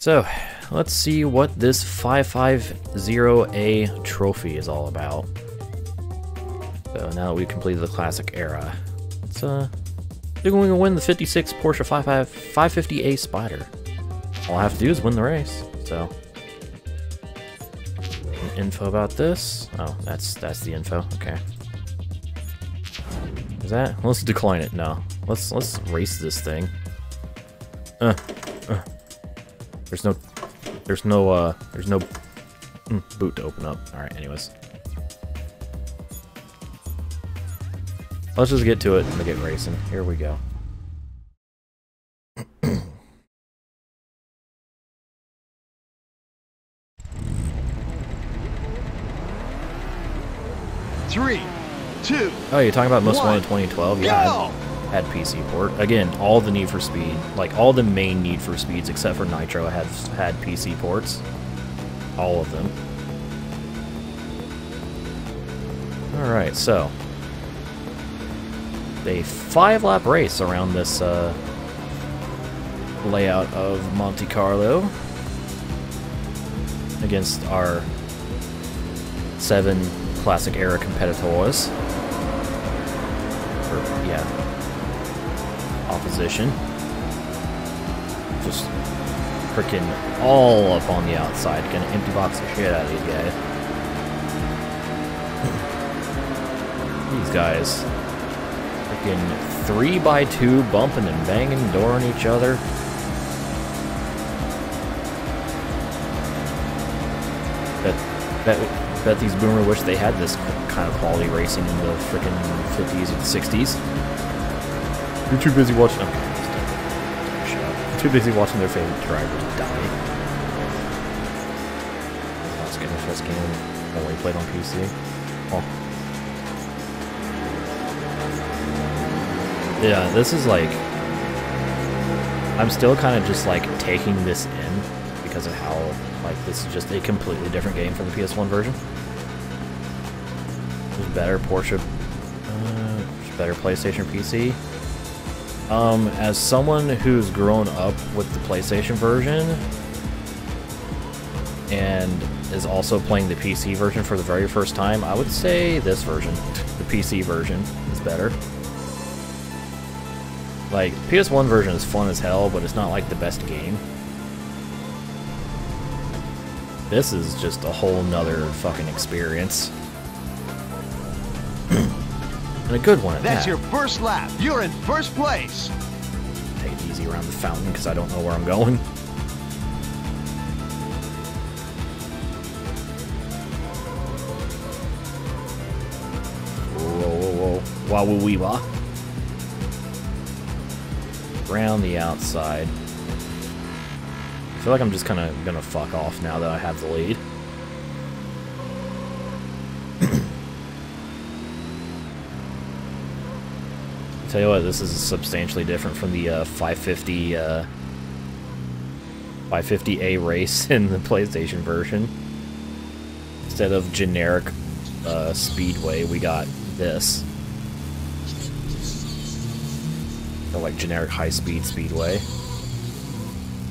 So let's see what this 550A trophy is all about. So now that we've completed the classic era, it's they're going to win the 56 Porsche 550A Spider. All I have to do is win the race. So info about this. Oh, that's the info. Okay. Is that? Let's decline it. No. Let's race this thing. There's no boot to open up. All right. Anyways. Let's just get to it and get racing. Here we go. Three, two. Oh, you're talking about Most Wanted 2012? Yeah. Had PC port. Again, all the Need for Speed, like all the main Need for Speeds except for Nitro had PC ports. All of them. All right, so a 5-lap race around this layout of Monte Carlo against our 7 classic era competitors. Or, yeah, opposition. Just freaking all up on the outside. Gonna empty box the shit out of these guys. These guys. 3x2 bumping and banging, dooring each other. Bet these boomers wish they had this kind of quality racing in the freaking 50s and 60s. You're too busy watching. Okay, shut up. Too busy watching their favorite drivers die. Let's get into this game. Only played on PC. Oh. Yeah, this is like, I'm still kind of just like taking this in because of how like this is just a completely different game from the PS1 version. There's better Porsche, better PlayStation, PC. As someone who's grown up with the PlayStation version and is also playing the PC version for the very first time, I would say this version, the PC version, is better. Like, PS1 version is fun as hell, but it's not like the best game. This is just a whole nother fucking experience. And a good one at that. That's your first lap. You're in first place. Take it easy around the fountain because I don't know where I'm going. Whoa, whoa, whoa. Wah, woo, wee, wah. Around the outside. I feel like I'm just kind of gonna fuck off now that I have the lead. I'll tell you what, this is substantially different from the 550A race in the PlayStation version. Instead of generic speedway, we got this. The, like, generic high-speed speedway.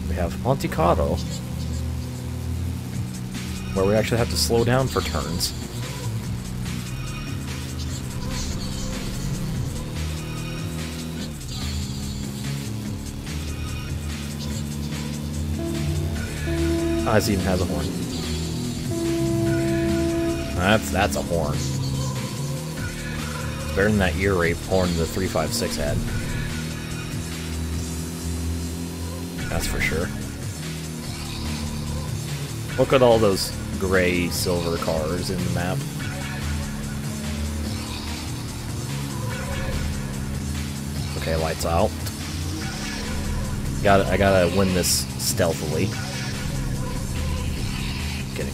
We have Monte Carlo, where we actually have to slow down for turns. Ah, it even has a horn. That's a horn. It's better than that ear rape horn the 356 had. That's for sure. Look at all those gray, silver cars in the map. Okay, lights out. I gotta win this stealthily. Kidding.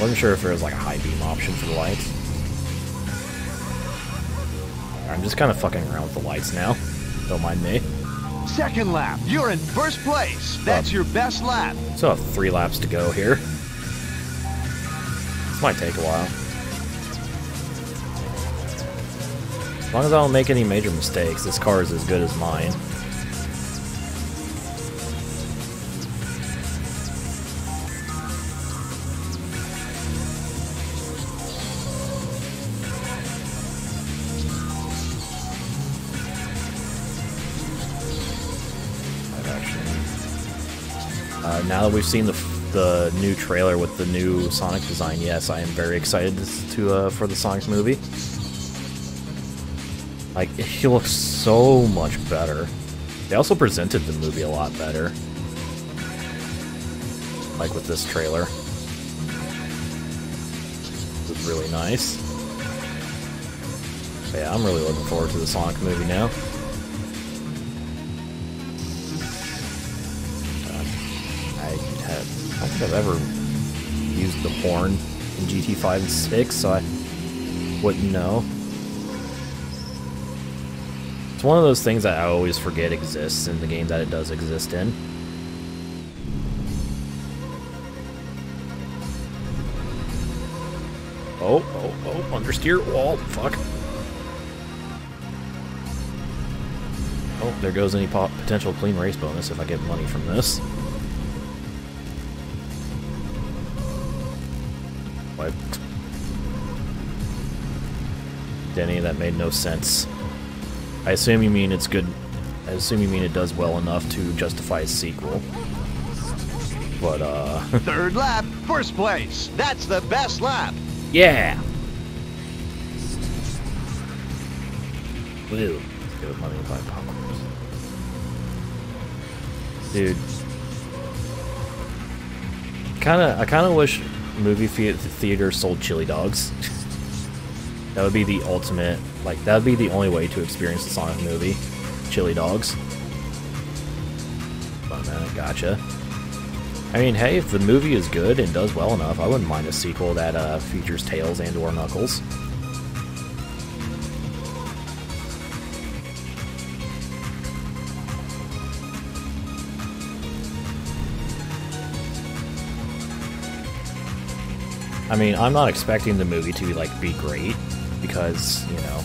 Wasn't sure if there was like a high beam option for the lights. I'm just kind of fucking around with the lights now. Don't mind me. Second lap. You're in first place. That's your best lap. So I have 3 laps to go here. This might take a while. As long as I don't make any major mistakes, this car is as good as mine. Now that we've seen the new trailer with the new Sonic design, yes, I am very excited for the Sonic movie. Like, he looks so much better. They also presented the movie a lot better. Like with this trailer. This is really nice. But yeah, I'm really looking forward to the Sonic movie now. I don't think I've ever used the horn in GT5 and 6, so I wouldn't know. It's one of those things that I always forget exists in the game that it does exist in. Oh, oh, oh, understeer wall, fuck. Oh, there goes any potential clean race bonus if I get money from this. Denny, that made no sense. I assume you mean it's good. I assume you mean it does well enough to justify a sequel. But third lap, first place. That's the best lap. Yeah. Woo. Let's give it money to buy popcorn. Dude. I kind of wish movie theater sold chili dogs. That would be the ultimate, like, that would be the only way to experience the Sonic movie. Chili dogs. But, gotcha. I mean, hey, if the movie is good and does well enough, I wouldn't mind a sequel that features Tails and/or Knuckles. I mean, I'm not expecting the movie to, like, be great, because, you know,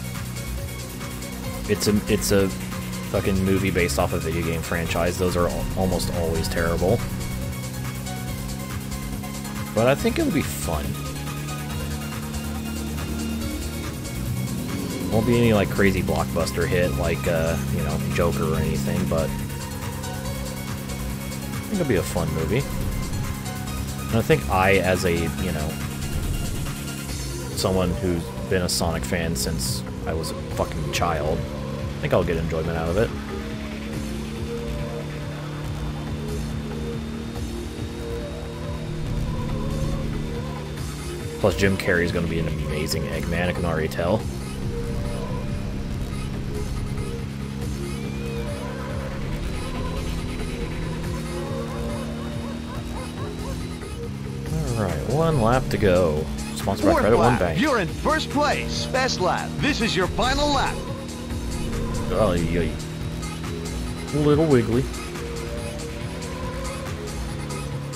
it's a fucking movie based off a video game franchise. Those are almost always terrible. But I think it would be fun. Won't be any, like, crazy blockbuster hit like, you know, Joker or anything, but I think it'll be a fun movie. And I think I, as a, you know, someone who's been a Sonic fan since I was a fucking child, I think I'll get enjoyment out of it. Plus, Jim Carrey's going to be an amazing Eggman, I can already tell. Alright, one lap to go. Sponsored by Credit One Bank. You're in first place. Best lap. This is your final lap. Oh, yeah. Little Wiggly.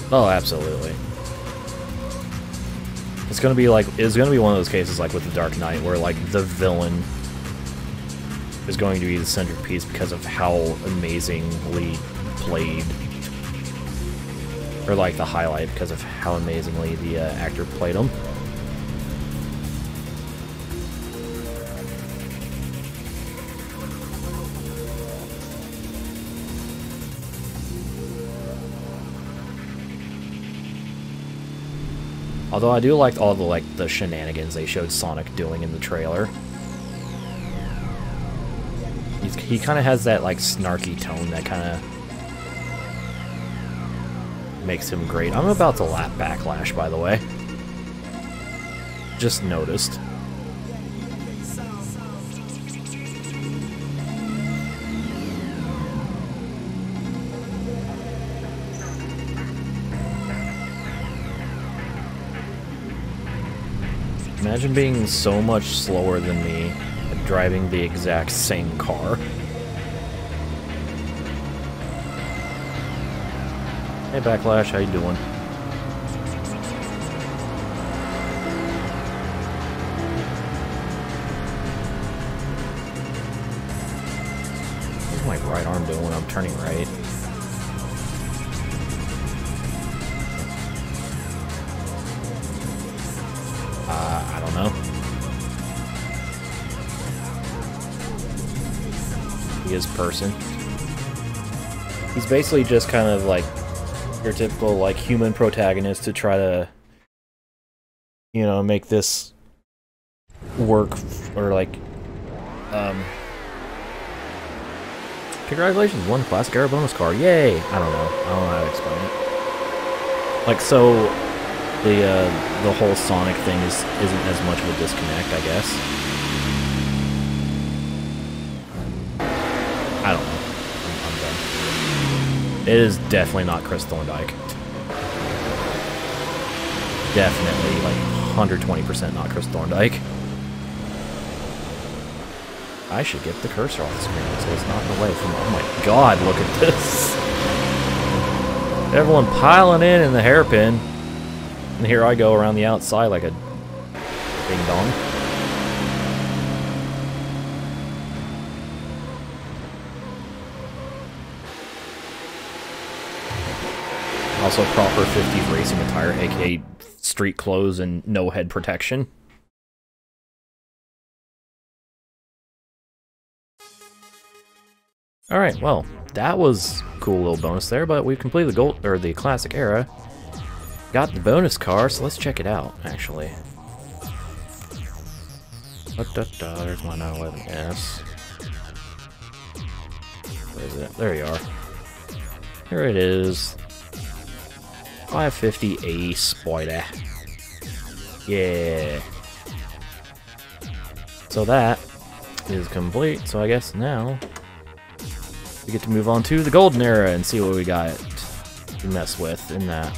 Oh, absolutely. It's gonna be like, it's gonna be one of those cases like with the Dark Knight where, like, the villain is going to be the centerpiece because of how amazingly played. Or, like, the highlight because of how amazingly the actor played him. Although I do like all the, like, the shenanigans they showed Sonic doing in the trailer. He kind of has that, like, snarky tone that kind of makes him great. I'm about to lap Backlash, by the way. Just noticed. Imagine being so much slower than me and driving the exact same car. Hey Backlash, how you doing? What's my right arm doing when I'm turning right? I don't know. He is person. He's basically just kind of like your typical, like, human protagonist to try to, you know, make this work, or, like, congratulations, one classic era bonus car, yay! I don't know. I don't know how to explain it. Like, so, the whole Sonic thing isn't as much of a disconnect, I guess. I don't know. I'm done. It is definitely not Chris Thorndyke. Definitely, like, 120% not Chris Thorndyke. I should get the cursor off the screen so it's not in the way from... Oh my god, look at this! Everyone piling in the hairpin. And here I go around the outside like a... ding-dong. Also proper 50s racing attire, aka street clothes and no head protection. Alright, well, that was a cool little bonus there, but we've completed the gold, or the classic era. Got the bonus car, so let's check it out, actually. There's my 911 S. Where is it? There you are. Here it is. 550A Spider. Yeah. So that is complete, so I guess now... we get to move on to the golden era and see what we got to mess with in that.